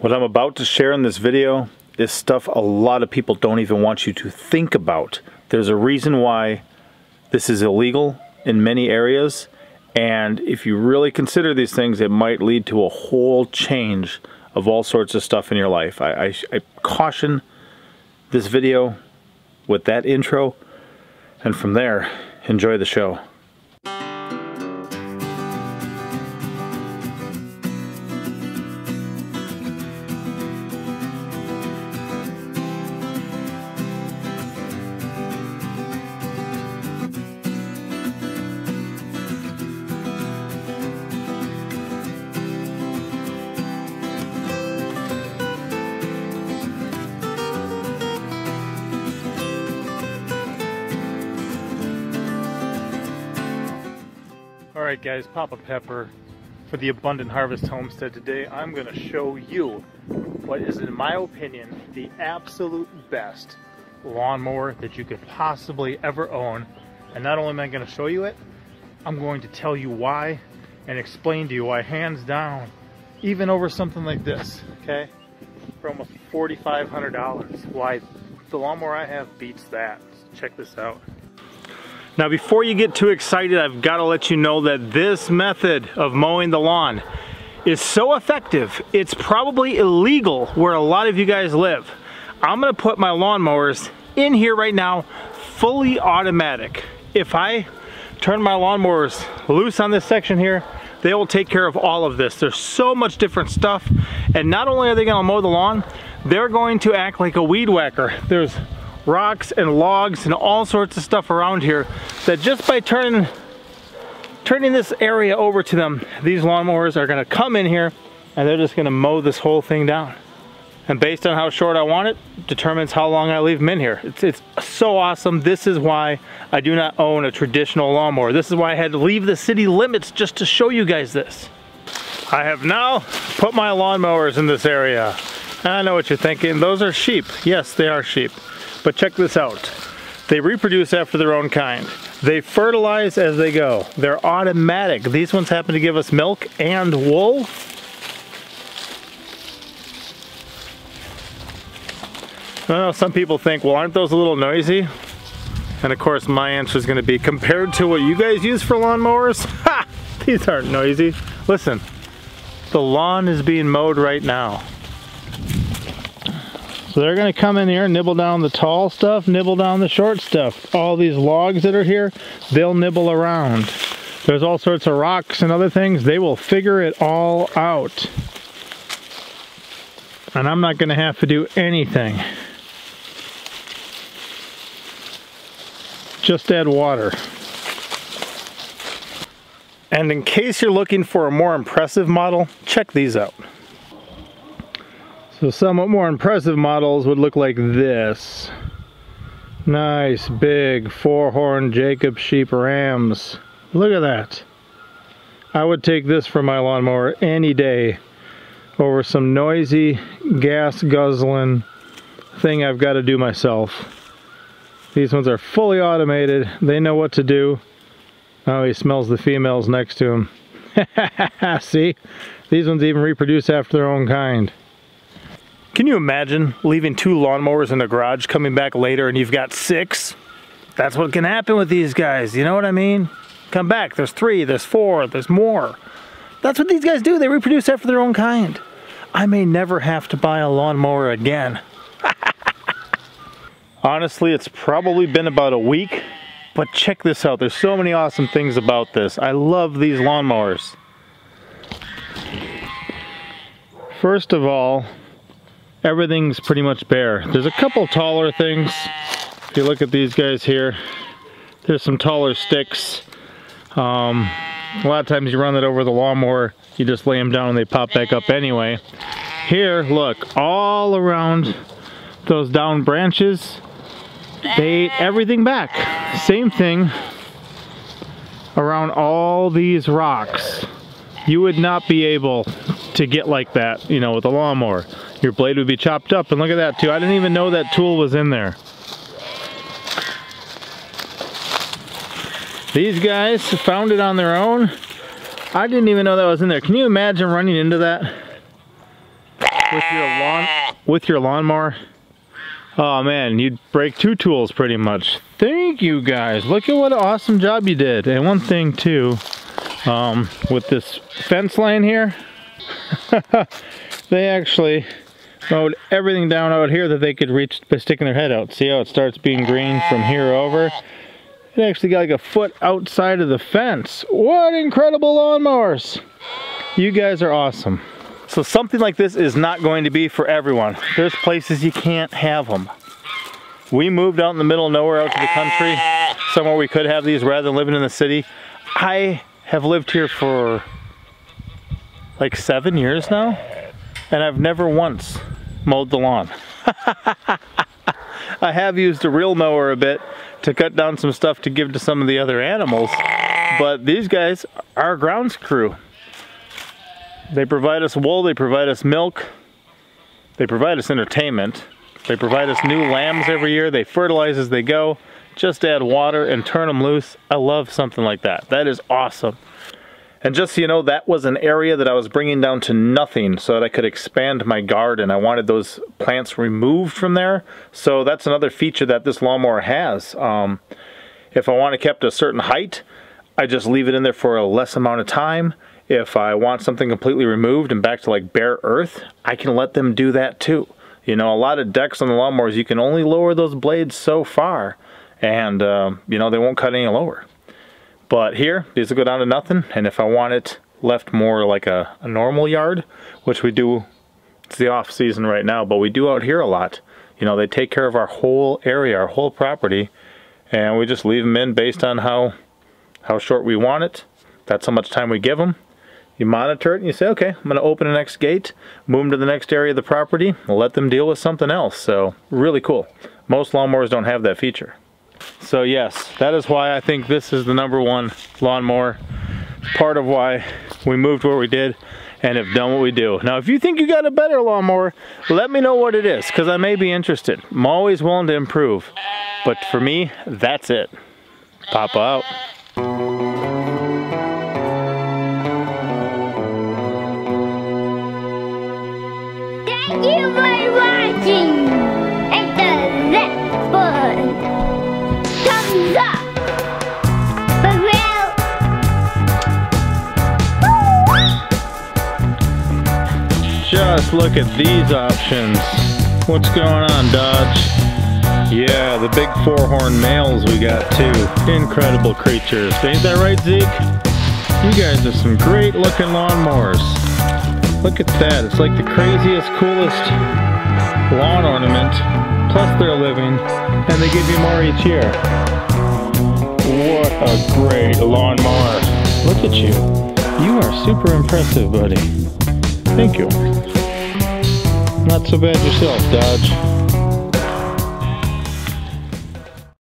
What I'm about to share in this video is stuff a lot of people don't even want you to think about. There's a reason why this is illegal in many areas, and if you really consider these things, it might lead to a whole change of all sorts of stuff in your life. I caution this video with that intro, and from there, enjoy the show. Alright guys, Papa Pepper for the Abundant Harvest Homestead. Today I'm going to show you what is, in my opinion, the absolute best lawnmower that you could possibly ever own. And not only am I going to show you it, I'm going to tell you why and explain to you why, hands down, even over something like this, okay, for almost $4,500, why the lawnmower I have beats that. Check this out. Now, before you get too excited, I've got to let you know that this method of mowing the lawn is so effective, it's probably illegal where a lot of you guys live. I'm going to put my lawnmowers in here right now, fully automatic. If I turn my lawnmowers loose on this section here, they will take care of all of this. There's so much different stuff, and not only are they going to mow the lawn, they're going to act like a weed whacker. There's rocks and logs and all sorts of stuff around here that just by turning this area over to them, these lawnmowers are going to come in here and they're just going to mow this whole thing down. And based on how short I want it, determines how long I leave them in here. It's so awesome. This is why I do not own a traditional lawnmower. This is why I had to leave the city limits just to show you guys this. I have now put my lawnmowers in this area. I know what you're thinking. Those are sheep. Yes, they are sheep. But check this out. They reproduce after their own kind. They fertilize as they go. They're automatic. These ones happen to give us milk and wool. I know some people think, well, aren't those a little noisy? And of course my answer is going to be, compared to what you guys use for lawnmowers, ha! These aren't noisy. Listen, the lawn is being mowed right now. So they're going to come in here and nibble down the tall stuff, nibble down the short stuff. All these logs that are here, they'll nibble around. There's all sorts of rocks and other things. They will figure it all out. And I'm not going to have to do anything. Just add water. And in case you're looking for a more impressive model, check these out. So somewhat more impressive models would look like this. Nice big four-horn Jacob sheep rams. Look at that. I would take this for my lawnmower any day over some noisy gas guzzling thing I've got to do myself. These ones are fully automated. They know what to do. Oh, he smells the females next to him. See? These ones even reproduce after their own kind. Can you imagine leaving two lawnmowers in the garage, coming back later and you've got six? That's what can happen with these guys, you know what I mean? Come back, there's three, there's four, there's more. That's what these guys do, they reproduce after their own kind. I may never have to buy a lawnmower again. Honestly, it's probably been about a week, but check this out, there's so many awesome things about this. I love these lawnmowers. First of all, everything's pretty much bare. There's a couple taller things. If you look at these guys here, there's some taller sticks. A lot of times you run that over the lawnmower, you just lay them down and they pop back up anyway. Here, look, all around those down branches, they ate everything back. Same thing around all these rocks. You would not be able to get like that, you know, with a lawnmower. Your blade would be chopped up, and look at that too. I didn't even know that tool was in there. These guys found it on their own. I didn't even know that was in there. Can you imagine running into that? with your lawnmower. Oh man, you'd break two tools pretty much. Thank you guys. Look at what an awesome job you did. And one thing too, with this fence line here, they actually mowed everything down out here that they could reach by sticking their head out. See how it starts being green from here over? It actually got like a foot outside of the fence. What incredible lawnmowers! You guys are awesome. So something like this is not going to be for everyone. There's places you can't have them. We moved out in the middle of nowhere out to the country, somewhere we could have these rather than living in the city. I have lived here for like 7 years now, and I've never once mowed the lawn. I have used a real mower a bit to cut down some stuff to give to some of the other animals, but these guys are a grounds crew. They provide us wool, they provide us milk, they provide us entertainment, they provide us new lambs every year, they fertilize as they go, just add water and turn them loose. I love something like that. That is awesome. And just so you know, that was an area that I was bringing down to nothing so that I could expand my garden. I wanted those plants removed from there. So that's another feature that this lawnmower has. If I want it kept a certain height, I just leave it in there for a less amount of time. If I want something completely removed and back to like bare earth, I can let them do that too. You know, a lot of decks on the lawnmowers, you can only lower those blades so far. And, you know, they won't cut any lower. But here, these will go down to nothing, and if I want it left more like a normal yard, which we do, it's the off season right now, but we do out here a lot. You know, they take care of our whole area, our whole property, and we just leave them in based on how short we want it. That's how much time we give them. You monitor it and you say, okay, I'm gonna open the next gate, move them to the next area of the property, and let them deal with something else. So, really cool. Most lawnmowers don't have that feature. So yes, that is why I think this is the #1 lawnmower. Part of why we moved where we did and have done what we do. Now if you think you got a better lawnmower, let me know what it is, because I may be interested. I'm always willing to improve. But for me, that's it. Papa out. Just look at these options. What's going on, Dodge? Yeah, the big four-horned males we got too. Incredible creatures. Ain't that right, Zeke? You guys are some great looking lawnmowers. Look at that. It's like the craziest, coolest lawn ornament. Plus they're living, and they give you more each year. What a great lawnmower. Look at you. You are super impressive, buddy. Thank you. Not so bad yourself, Dodge.